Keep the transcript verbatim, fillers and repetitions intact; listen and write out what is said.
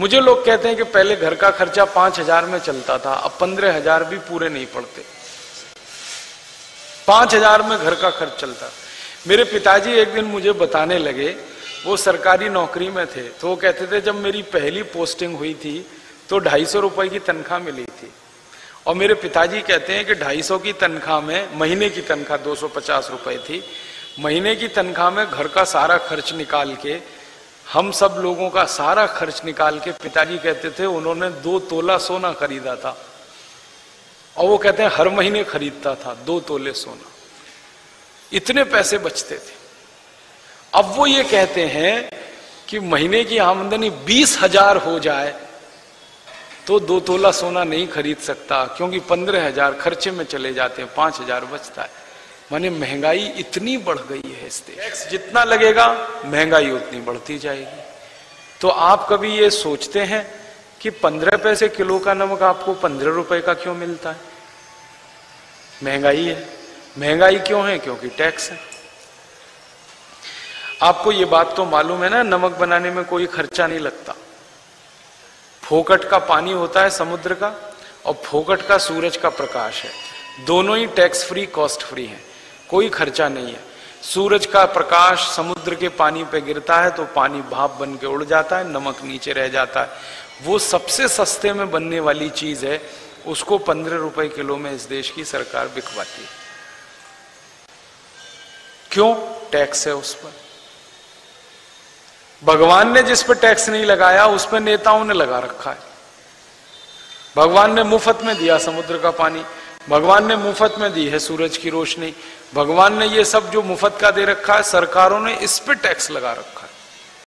मुझे लोग कहते हैं कि पहले घर का खर्चा पांच हजार में चलता था, अब पंद्रह हजार भी पूरे नहीं पड़ते। पांच हजार में घर का खर्च चलता। मेरे पिताजी एक दिन मुझे बताने लगे, वो सरकारी नौकरी में थे, तो वो कहते थे जब मेरी पहली पोस्टिंग हुई थी तो ढाई सौ रुपये की तनख्वाह मिली थी। और मेरे पिताजी कहते हैं कि ढाई सौ की तनख्वाह में, महीने की तनख्वाह दो सौ पचास रुपये थी, महीने की तनख्वाह में घर का सारा खर्च निकाल के, हम सब लोगों का सारा खर्च निकाल के, पिताजी कहते थे उन्होंने दो तोला सोना खरीदा था। और वो कहते हैं हर महीने खरीदता था दो तोले सोना, इतने पैसे बचते थे। अब वो ये कहते हैं कि महीने की आमदनी बीस हजार हो जाए तो दो तोला सोना नहीं खरीद सकता, क्योंकि पंद्रह हजार खर्चे में चले जाते हैं, पांच हजार बचता है। माने महंगाई इतनी बढ़ गई है इस देश। टैक्स जितना लगेगा महंगाई उतनी बढ़ती जाएगी। तो आप कभी ये सोचते हैं कि पंद्रह पैसे किलो का नमक आपको पंद्रह रुपए का क्यों मिलता है? महंगाई है। महंगाई क्यों है? क्योंकि टैक्स है। आपको ये बात तो मालूम है ना, नमक बनाने में कोई खर्चा नहीं लगता। फोकट का पानी होता है समुद्र का, और फोकट का सूरज का प्रकाश है, दोनों ही टैक्स फ्री, कॉस्ट फ्री है, कोई खर्चा नहीं है। सूरज का प्रकाश समुद्र के पानी पे गिरता है तो पानी भाप बन के उड़ जाता है, नमक नीचे रह जाता है। वो सबसे सस्ते में बनने वाली चीज है, उसको पंद्रह रुपए किलो में इस देश की सरकार बिकवाती है। क्यों? टैक्स है उस पर। भगवान ने जिस पर टैक्स नहीं लगाया उस पर नेताओं ने लगा रखा है। भगवान ने मुफ्त में दिया समुद्र का पानी, भगवान ने मुफ्त में दी है सूरज की रोशनी, भगवान ने ये सब जो मुफ्त का दे रखा है, सरकारों ने इस पे टैक्स लगा रखा है।